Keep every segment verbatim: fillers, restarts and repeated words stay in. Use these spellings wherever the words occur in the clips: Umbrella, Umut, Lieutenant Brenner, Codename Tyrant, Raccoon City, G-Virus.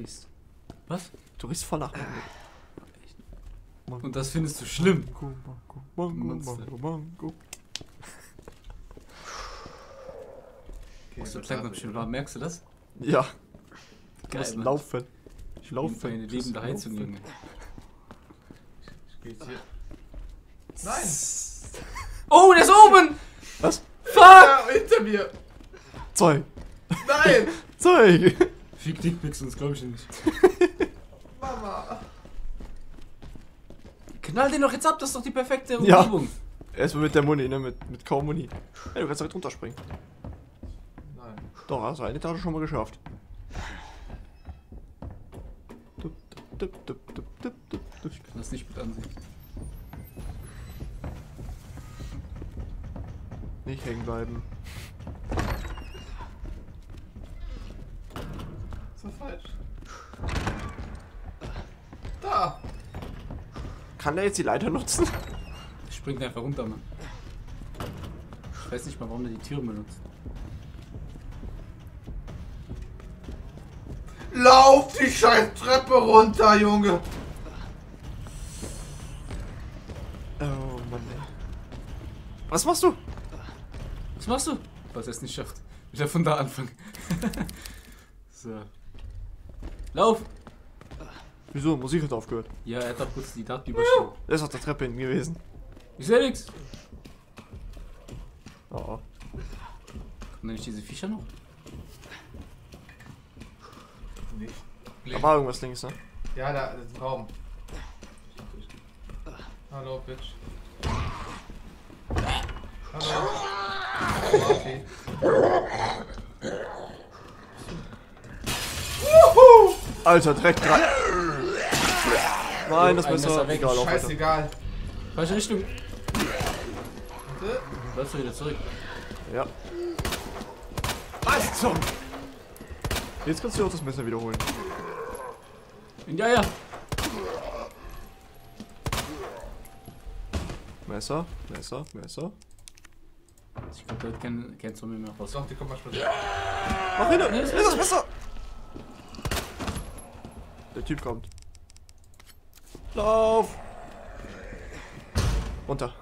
Tourist. Was? Tourist voll Achmed. Und das findest du schlimm. Okay, merkst du das? Ja. Du musst laufen. Ich laufe. Eine lebende Heizung, Junge. Nein! Oh, der ist oben! Was? Fuck! Ja, hinter mir! Zeug! Nein! Zeug! Fick Dickpics, sonst glaube ich nicht. Mama! Knall den doch jetzt ab, das ist doch die perfekte Übung. Ja. Erstmal mit der Muni, ne? Mit, mit kaum Muni. Hey, du kannst direkt runterspringen. Nein. Doch, hast du eine Etage schon mal geschafft. Ich kann das nicht mit ansehen. Nicht hängen bleiben. So falsch. Da! Kann der jetzt die Leiter nutzen? Springt einfach runter, Mann. Ich weiß nicht mal, warum der die Türme benutzt. Lauf die scheiß Treppe runter, Junge! Oh Mann, ey. Was machst du? Was machst du? Was er es nicht schafft. Wieder von da anfangen. So. Lauf! Wieso? Musik hat aufgehört. Ja, er hat doch kurz die Daten überschrieben. Er ist auf der Treppe hinten gewesen. Ich seh nix! Oh oh. Kommen da nicht diese Viecher noch? Nicht. Da war irgendwas links, ne? Ja, da ist ein Raum. Hallo, Bitch. Hallo. Oh, okay. Wuhu! Alter, direkt rein. Nein, das ein Messer weg. Egal, scheißegal. Falsche Richtung. Warte. Bleibst du wieder zurück? Ja. Was zum? Jetzt kannst du auch das Messer wiederholen. Ja, ja. Messer, Messer, Messer. Ich glaube, da wird kein Zombie mehr raus. Doch, die kommt mal später. Mach hin! Nee, das ist das Messer! Der Typ kommt. Lauf! Runter.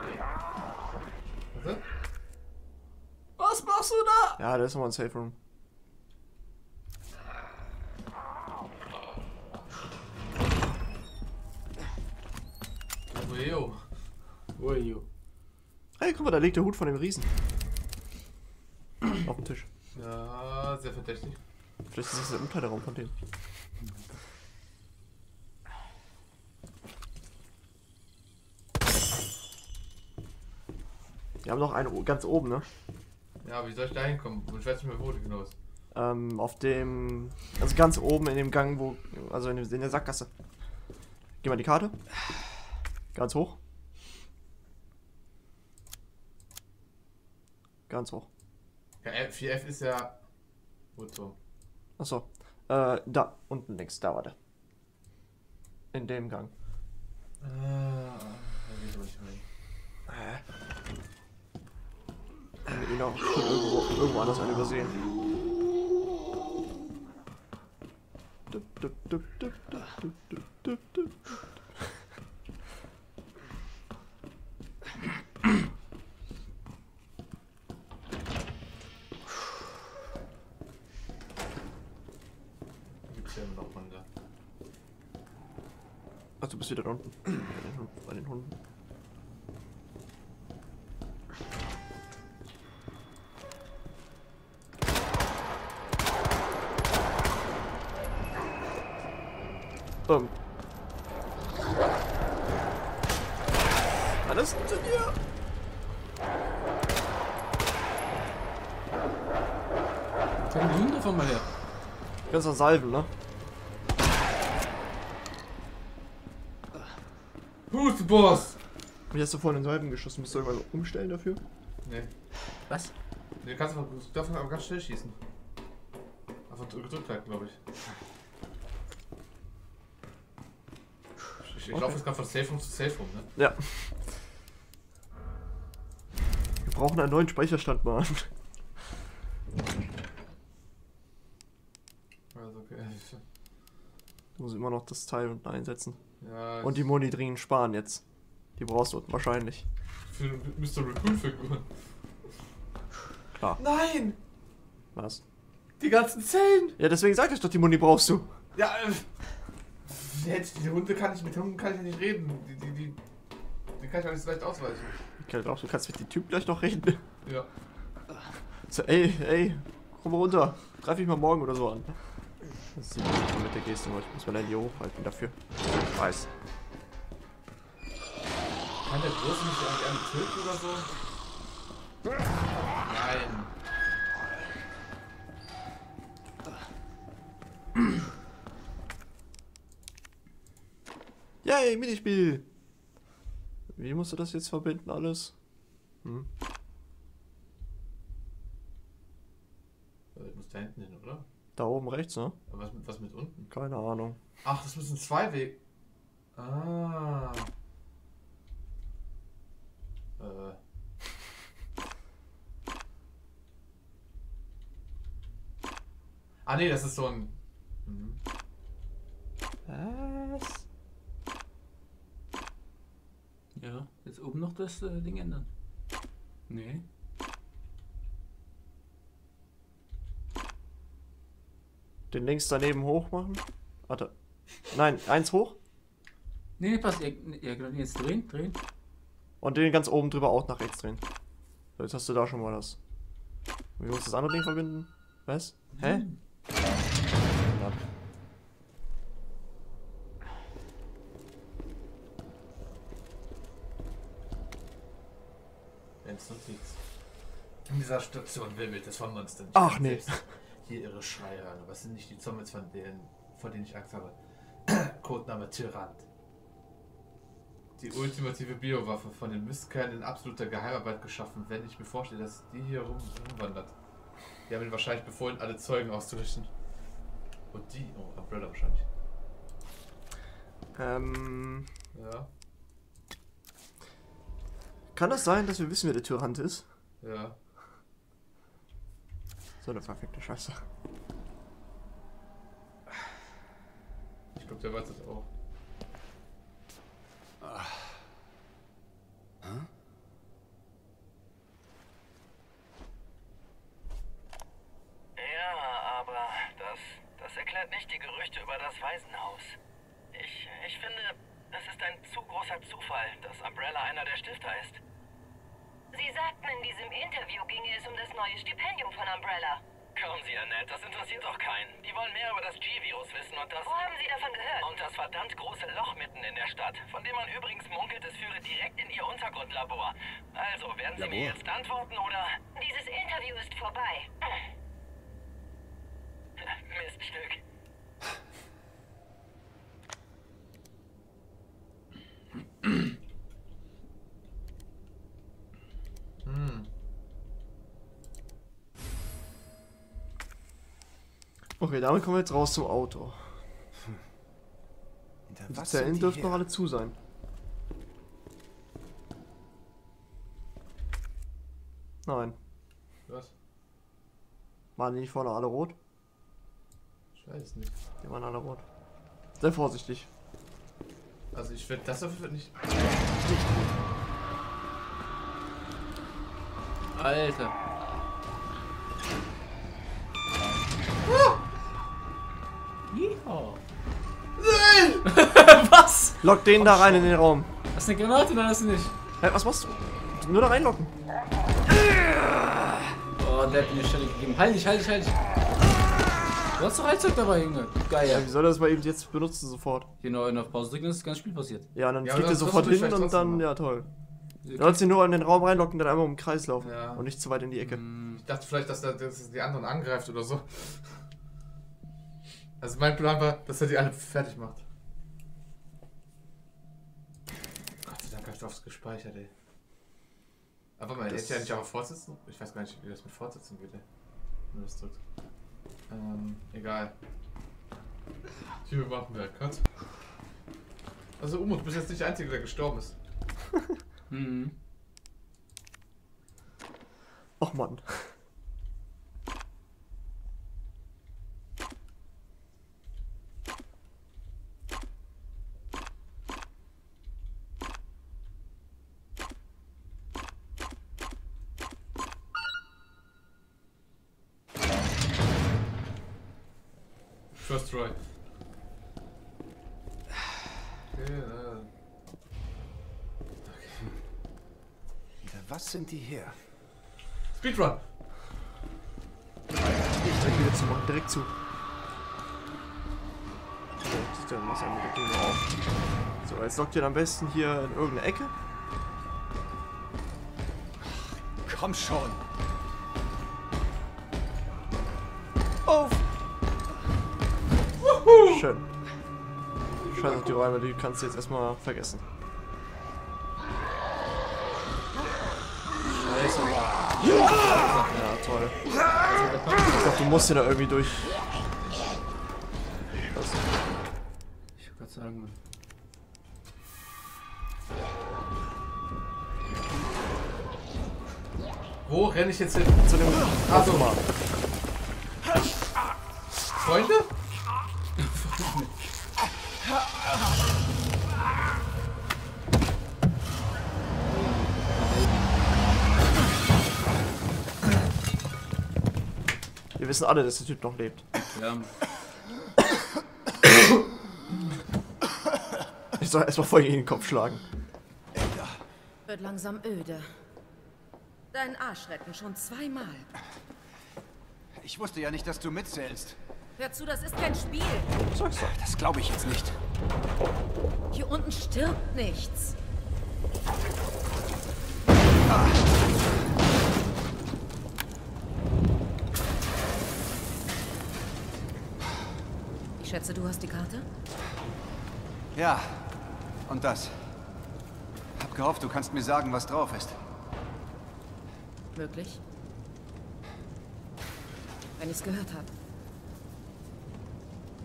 Was? Was machst du da? Ja, da ist nochmal ein Safe Room. Uejo. Uejo. Hey, guck mal, da liegt der Hut von dem Riesen. Auf dem Tisch. Ja, sehr verdächtig. Vielleicht ist das der Umkleideraum von dem. Wir haben noch einen ganz oben, ne? Ja, aber wie soll ich da hinkommen? Ich weiß nicht mehr, wo die genau ist. Ähm, auf dem... Also ganz oben in dem Gang, wo... Also in der Sackgasse. Geh mal die Karte. Ganz hoch. Ganz hoch. Ja, vier F ist ja... Wozu? Achso. Äh, da. Unten links. Da, warte. In dem Gang. Äh, ich habe ihn auch schon irgendwo, irgendwo anders einen übersehen. Dup, dup, dup, dup, dup, dup, dup, dup. Ach, du bist wieder da unten. Bei den Hunden. Boom. Alles hinter dir! Komm, die Hunde von mal her. Ganz noch Salven, ne? Who's the boss? Wie hast du vorhin in den Salven geschossen? Musst du irgendwann umstellen dafür? Nee. Was? Nee, kannst du davon aber ganz schnell schießen. Einfach gedrückt halten, glaube ich. Ich, ich okay. laufe jetzt gerade von Safe Room zu Safe Room, ne? Ja. Wir brauchen einen neuen Speicherstand, Mann. Also, okay. Ich muss immer noch das Teil unten einsetzen. Ja, und die Monidrien sparen jetzt. Die brauchst du wahrscheinlich. Für Mister Raccoon-Figuren. Klar. Nein! Was? Die ganzen Zellen! Ja, deswegen sag ich doch, die Muni brauchst du. Ja, äh, jetzt, die Hunde kann ich mit Hunden kann ich nicht reden. Die, die, die, die kann ich auch nicht so leicht ausweichen. Ich kann auch, du kannst mit dem Typ gleich noch reden. Ja. So, ey, ey, komm mal runter. Greif mich mal morgen oder so an. Das sieht man mit der Geste, ich muss mein Handy hochhalten dafür. Ich weiß. Kann der Große nicht eigentlich einen töten oder so? Nein. Yay, Minispiel! Wie musst du das jetzt verbinden alles? Hm? Ich muss da hinten hin, oder? Da oben rechts, ne? Aber was mit, was mit unten? Keine Ahnung. Ach, das müssen zwei Wege. Ah. Äh. Ah ne, das ist so ein... Mhm. Was? Ja, jetzt oben noch das äh, Ding ändern. Nee. Den links daneben hoch machen? Warte. Nein, eins hoch? Nee, passt. Ja, genau. Jetzt drehen, drehen. Und den ganz oben drüber auch nach rechts drehen. So, jetzt hast du da schon mal das. Wie musst du das andere Ding verbinden? Was? Hä? Hm. Wenn's noch nichts. In dieser Station wirbelt das von Monstern. Ach nee. Hier ihre Schreie an. Was sind nicht die Zombies, von denen, von denen ich Angst habe? Codename Tyrant. Die ultimative Biowaffe von den Mistkerlen in absoluter Geheimarbeit geschaffen, wenn ich mir vorstelle, dass die hier rum, rumwandert. Die haben ihn wahrscheinlich befohlen, alle Zeugen auszurichten. Und die... Oh, Umbrella wahrscheinlich. Ähm... Ja. Kann das sein, dass wir wissen, wer der Tyrant ist? Ja. So eine perfekte Scheiße. Ich glaube, der weiß das auch. Ach. Hm? Nicht die Gerüchte über das Waisenhaus. Ich, ich finde, es ist ein zu großer Zufall, dass Umbrella einer der Stifter ist. Sie sagten, in diesem Interview ginge es um das neue Stipendium von Umbrella. Kaum Sie, Annette, das interessiert doch keinen. Die wollen mehr über das G-Virus wissen und das... Wo haben Sie davon gehört? Und das verdammt große Loch mitten in der Stadt, von dem man übrigens munkelt, es führe direkt in Ihr Untergrundlabor. Also, werden Sie Labor? Mir jetzt antworten, oder... Dieses Interview ist vorbei. Miststück. Hm. Okay, damit kommen wir jetzt raus zum Auto. Hm. Die Zellen dürften noch alle zu sein. Nein. Was? Waren die nicht vorne alle rot? Ich weiß nicht. Die waren alle rot. Sei vorsichtig. Also ich werde das dafür nicht... Alter. Was? Lock den oh, da rein in den Raum. Hast du eine Granate oder hast du nicht? Hey, was machst du? Nur da reinlocken. Oh, der hat mir eine Stelle gegeben. Halt dich, halt dich, halt dich. Du hast doch Heizzeug dabei, Junge. Geil. Ja, wie soll das mal eben jetzt benutzen sofort? Genau, auf Pause drücken, ist das ganze Spiel passiert. Ja, und dann ja, fliegt er sofort hin und dann, machen. Ja toll. Okay. Du sollst ihn nur in den Raum reinlocken, dann einmal um den Kreis laufen ja. Und nicht zu weit in die Ecke. Ich dachte vielleicht, dass er dass die anderen angreift oder so. Also mein Plan war, dass er die alle fertig macht. Gott sei Dank habe ich drauf gespeichert, ey. Aber man hätte ja nicht auch auf Fortsetzen? Ich weiß gar nicht, wie das mit Fortsetzen geht, ey. Wenn das drückt. Ähm, egal. Hier machen wir einen Cut. Also Umut, du bist jetzt nicht der Einzige, der gestorben ist. Hm. Och Mann. First try. Okay, uh. okay. Was sind die her? Speedrun! Ich drehe wieder zu machen, direkt zu. Dann machst du einen Raccoon auf. So, jetzt lockt ihr am besten hier in irgendeine Ecke. Komm schon! Auf! Wuhu. Schön. Scheiß auf die Räume, die kannst du jetzt erstmal vergessen. Scheiße. Ja, toll. Ich glaub, du musst hier da irgendwie durch. Sagen wo renne ich jetzt hin? Zu dem Automat. Freunde? Wir wissen alle, dass der Typ noch lebt. Ja. Ich soll erstmal voll in den Kopf schlagen. Ja. Wird langsam öde. Deinen Arsch retten schon zweimal. Ich wusste ja nicht, dass du mitzählst. Hör zu, das ist kein Spiel. Sag's doch. Das glaube ich jetzt nicht. Hier unten stirbt nichts. Ah. Ich schätze, du hast die Karte? Ja. Und das. Hab gehofft, du kannst mir sagen, was drauf ist. Möglich? Wenn ich's gehört habe.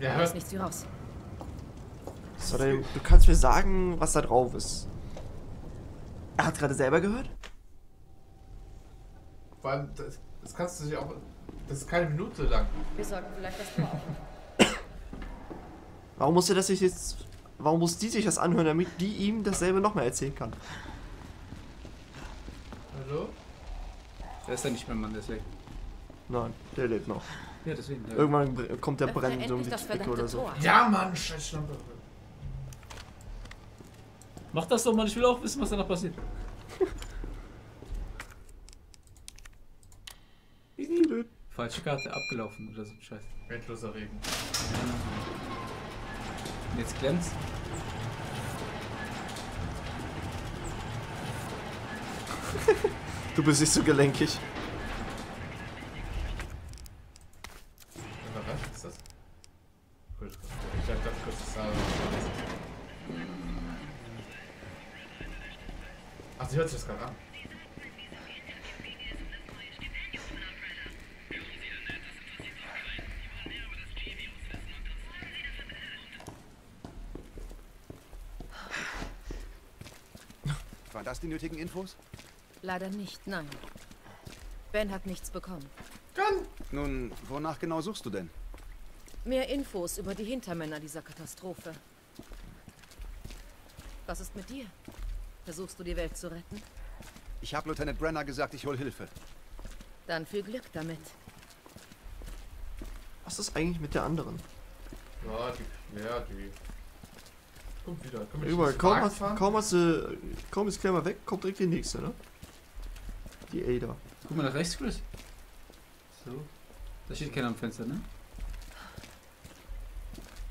Ja, hört. Da ist nichts wie raus. So, du kannst mir sagen, was da drauf ist. Er hat gerade selber gehört? Vor allem, das, das kannst du sich auch. Das ist keine Minute lang. Wir sollten vielleicht das mal aufnehmen. Warum musst du das jetzt. Warum muss die sich das anhören, damit die ihm dasselbe nochmal erzählen kann? Hallo? Der ist ja nicht mehr Mann, deswegen. Nein, der lebt noch. Ja, deswegen. Der Irgendwann kommt der Brenn um die Ecke oder so. Ja, Mann, scheiß Mach das doch mal, ich will auch wissen, was danach passiert. Falsche Karte, abgelaufen oder so ein Scheiß. Endloser Regen. Jetzt glänzt. Du bist nicht so gelenkig. Was ist das? Ich hab ganz kurz das Haar. Ach, sie hört sich das gerade an. Hast du die nötigen Infos? Leider nicht, nein. Ben hat nichts bekommen. Dann! Nun, wonach genau suchst du denn? Mehr Infos über die Hintermänner dieser Katastrophe. Was ist mit dir? Versuchst du die Welt zu retten? Ich habe Lieutenant Brenner gesagt, ich hol Hilfe. Dann viel Glück damit. Was ist eigentlich mit der anderen? Ja, die... Ja, die. Kommt wieder. Komm Überall, kaum, hast, kaum, hast, äh, kaum ist Klammer weg, kommt direkt die nächste, ne? Die Ada. Guck mal nach rechts, Chris. So. Da steht keiner am Fenster, ne?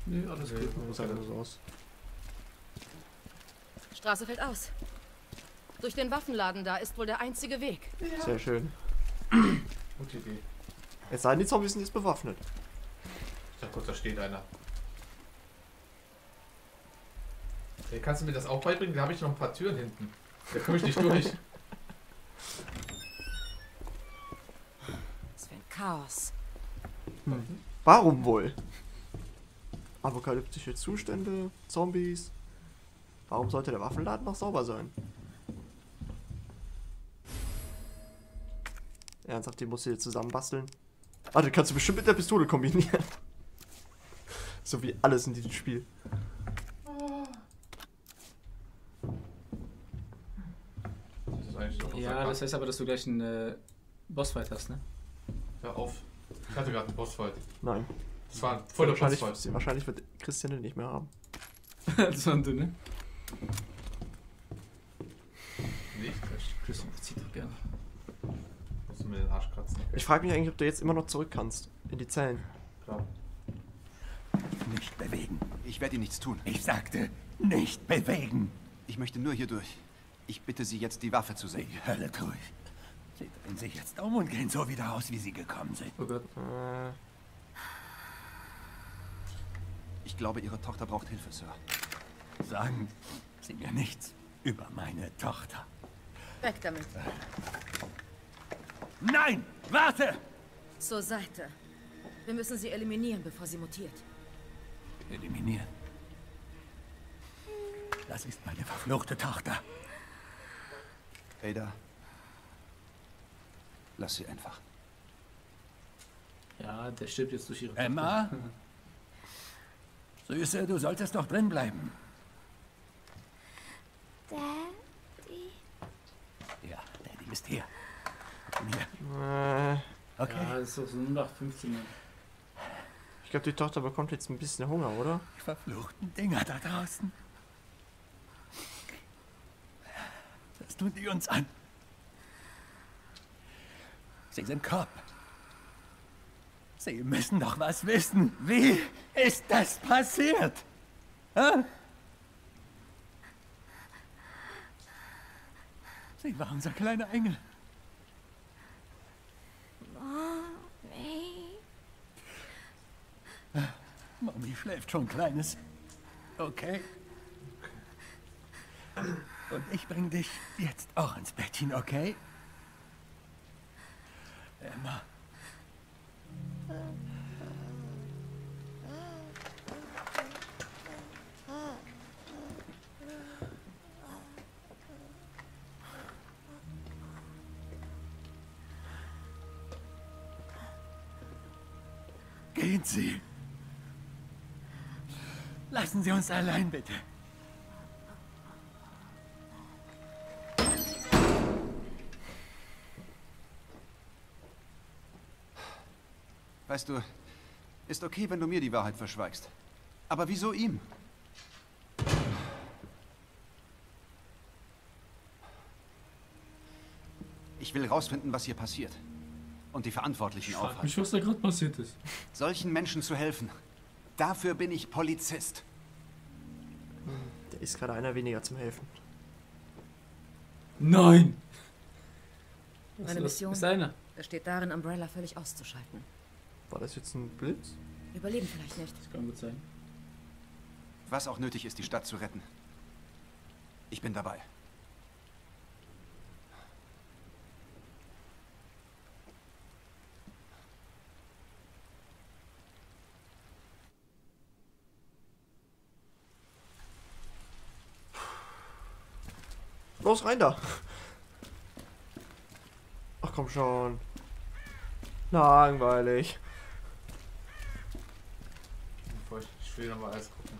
Nö, alles okay, gut. Muss halt so aus. Straße fällt aus. Durch den Waffenladen da ist wohl der einzige Weg. Ja. Sehr schön. Gute Idee. Es sei denn, die Zombies sind jetzt bewaffnet. Ich dachte kurz, da steht einer. Kannst du mir das auch beibringen? Da habe ich noch ein paar Türen hinten. Da komme ich nicht durch. Das wäre ein Chaos. Hm. Warum wohl? Apokalyptische Zustände, Zombies. Warum sollte der Waffenladen noch sauber sein? Ernsthaft, den musst du hier zusammenbasteln. Ah, den kannst du bestimmt mit der Pistole kombinieren. So wie alles in diesem Spiel. Ja, das heißt aber, dass du gleich einen äh, Bossfight hast, ne? Hör auf. Ich hatte gerade einen Bossfight. Nein. Das war voll der Platz voll. Wahrscheinlich wird Christian den nicht mehr haben. Das war ein dünner. Nee, Christian verzieht doch gerne. Musst du mir den Arsch kratzen. Okay. Ich frage mich eigentlich, ob du jetzt immer noch zurück kannst. In die Zellen. Klar. Nicht bewegen. Ich werde Ihnen nichts tun. Ich sagte, nicht bewegen. Ich möchte nur hier durch. Ich bitte Sie jetzt, die Waffe zu sehen. Die Hölle tue ich. Sie drehen sich jetzt um und gehen so wieder raus, wie Sie gekommen sind. Oh Gott. Äh. Ich glaube, Ihre Tochter braucht Hilfe, Sir. Sagen Sie mir nichts über meine Tochter. Weg damit. Nein! Warte! Zur Seite. Wir müssen sie eliminieren, bevor sie mutiert. Eliminieren? Das ist meine verfluchte Tochter. Ada, lass sie einfach. Ja, der stirbt jetzt durch ihre Emma? Tochter. Süße, du solltest doch drin bleiben. Daddy? Ja, Daddy ist hier. Hier. Okay. Ja, das ist doch so null acht fünfzehn. Ich glaube, die Tochter bekommt jetzt ein bisschen Hunger, oder? Die verfluchten Dinger da draußen. Das tun die uns an. Sie sind Kopf. Sie müssen doch was wissen. Wie ist das passiert? Hä? Sie war unser kleiner Engel. Mami. Mami schläft schon, Kleines. Okay. Und ich bring dich jetzt auch ins Bettchen, okay? Emma. Gehen Sie. Lassen Sie uns allein, bitte. Weißt du, ist okay, wenn du mir die Wahrheit verschweigst. Aber wieso ihm? Ich will rausfinden, was hier passiert. Und die Verantwortlichen aufhalten. Ich weiß, was da gerade passiert ist. Solchen Menschen zu helfen. Dafür bin ich Polizist. Da ist gerade einer weniger zum Helfen. Nein! Meine Mission besteht darin, Umbrella völlig auszuschalten. War das jetzt ein Blitz? Überleben vielleicht nicht. Das kann gut sein. Was auch nötig ist, die Stadt zu retten. Ich bin dabei. Los, rein da! Ach komm schon. Langweilig. Ich will nochmal alles gucken.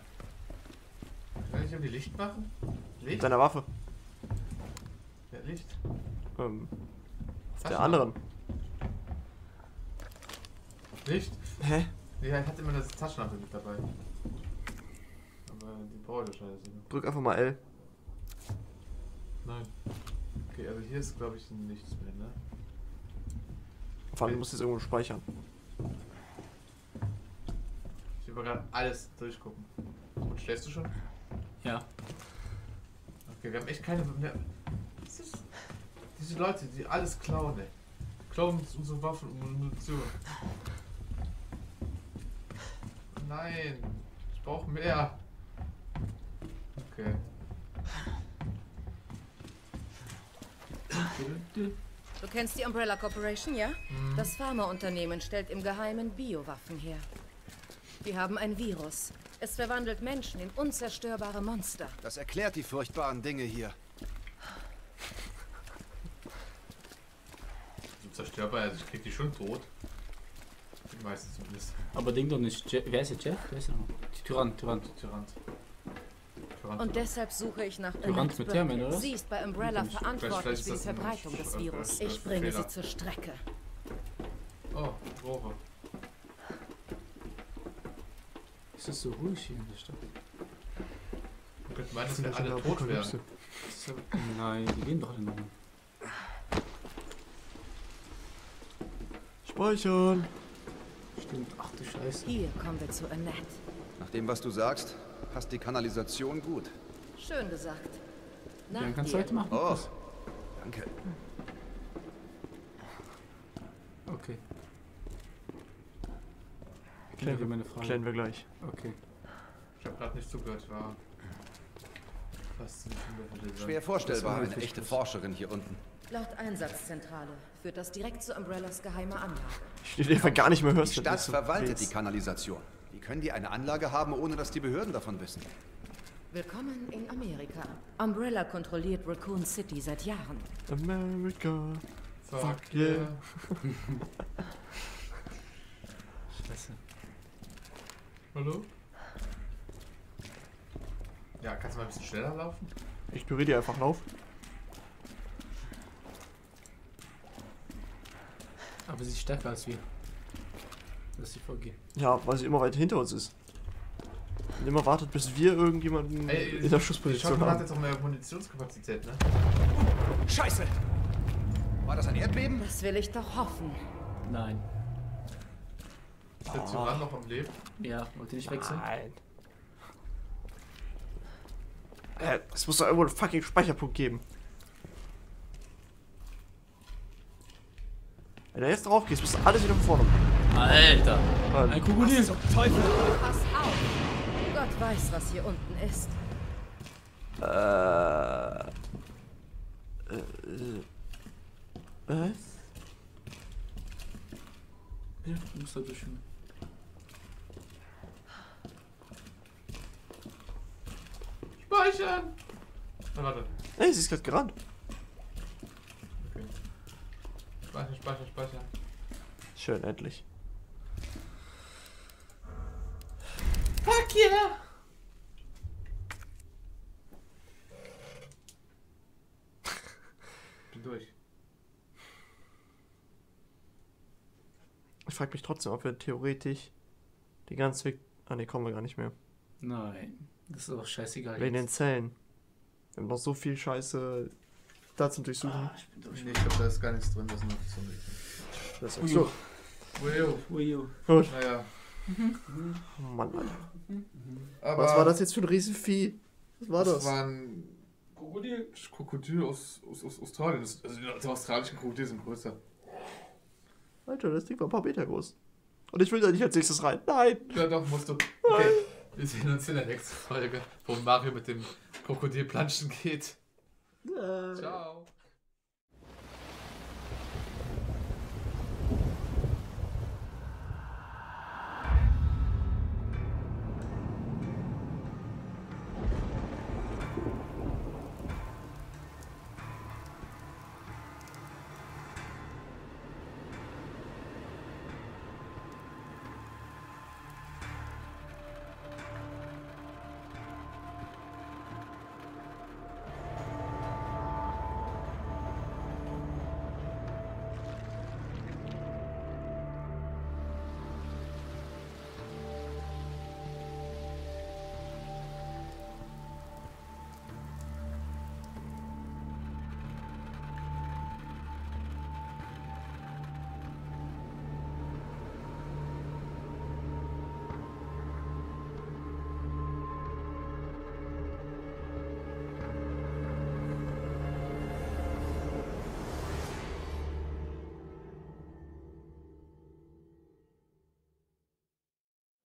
Kann ich um die Licht machen? Licht? Mit deiner Waffe. Ja, Licht? Ähm. Auf der anderen. Licht? Hä? Ja, ich hatte immer eine Taschenlampe mit dabei. Aber die brauche ich scheiße. Drück einfach mal L. Nein. Okay, also hier ist glaube ich nichts mehr, ne? Vor allem, du musst jetzt irgendwo speichern. Ich will gerade alles durchgucken. Und schläfst du schon? Ja. Okay, wir haben echt keine... Das ist, diese Leute, die alles klauen, ey. Klauen unsere Waffen und Munition. Nein. Ich brauche mehr. Okay. Du kennst die Umbrella Corporation, ja? Mhm. Das Pharmaunternehmen stellt im Geheimen Biowaffen her. Wir haben ein Virus. Es verwandelt Menschen in unzerstörbare Monster. Das erklärt die furchtbaren Dinge hier. So zerstörbar, also ich krieg die schon tot. Die meisten zumindest. Aber denk doch nicht. Je Wer ist jetzt Jeff? Wer ist der noch? Die Tyrant, Tyrant, Tyrant. Tyrant. Und deshalb suche ich nach Tyrant mit Termin, oder? Sie ist bei Umbrella verantwortlich für die Verbreitung des Virus. Ich bringe sie zur Strecke. Oh, Rohre. Es ist so ruhig hier in der Stadt. Man könnte meinen, dass wir alle tot werden. Nein, die gehen doch alle noch. Speichern! Stimmt, ach du Scheiße. Hier kommen wir zu Annette. Nach dem, was du sagst, passt die Kanalisation gut. Schön gesagt. Na, dann kannst du heute machen. Oh, danke. Okay. Klären wir meine Frage. Klären wir gleich. Okay. Ich habe gerade nicht zugehört, war. Fast schwer vorstellbar, eine echte Forscherin hier unten. Laut Einsatzzentrale führt das direkt zu Umbrellas geheimer Anlage. Ich stehe gar nicht mehr hörst. Die Stadt verwaltet die Kanalisation. Wie können die eine Anlage haben, ohne dass die Behörden davon wissen? Willkommen in Amerika. Umbrella kontrolliert Raccoon City seit Jahren. America. Fuck, Fuck yeah. yeah. Scheiße. Hallo? Ja, kannst du mal ein bisschen schneller laufen? Ich berühre dir einfach laufen. Aber sie ist stärker als wir. Dass sie vorgeht. Ja, weil sie immer weiter hinter uns ist. Und immer wartet, bis wir irgendjemanden Ey, in der Schussposition haben. Hat jetzt auch mehr Munitionskapazität, ne? Oh, Scheiße! War das ein Erdbeben? Das will ich doch hoffen. Nein. Ist der Zyran noch am Leben? Ja, wollt ihr nicht wechseln? Nein. Äh, es muss doch irgendwo einen fucking Speicherpunkt geben. Wenn du jetzt drauf gehst, musst du alles wieder von vorne. Alter! Mann. Ein Kugelier! Pass auf! Gott weiß, was hier unten ist. Äh. Äh. Was? Ja, du musst da durch hin. Speichern! Na, warte. Ey, sie ist gerade gerannt. Okay. Speichern, speichern, speichern. Schön, endlich. Fuck yeah! Bin durch. Ich frage mich trotzdem, ob wir theoretisch den ganzen Weg... Ah ne, kommen wir gar nicht mehr. Nein, das ist doch scheißegal. Wegen den Zellen. Wir haben noch so viel Scheiße da zum Durchsuchen. Ah, ich bin durch. Nee, ich glaube, da ist gar nichts drin, das ist noch zum Durchsuchen. Das ist so. Uiuh. Uiuh. Gut. Naja. Mhm. Mann, Mann. Mhm. Aber was war das jetzt für ein Riesenvieh? Was war das? Das war ein Krokodil, Krokodil aus, aus, aus Australien. Das, also die australischen Krokodile sind größer. Alter, das Ding war ein paar Meter groß. Und ich will da nicht als nächstes rein. Nein! Ja doch, musst du. Okay, nein. Wir sehen uns in der nächsten Folge, wo Mario mit dem Krokodil planschen geht. Nein. Ciao.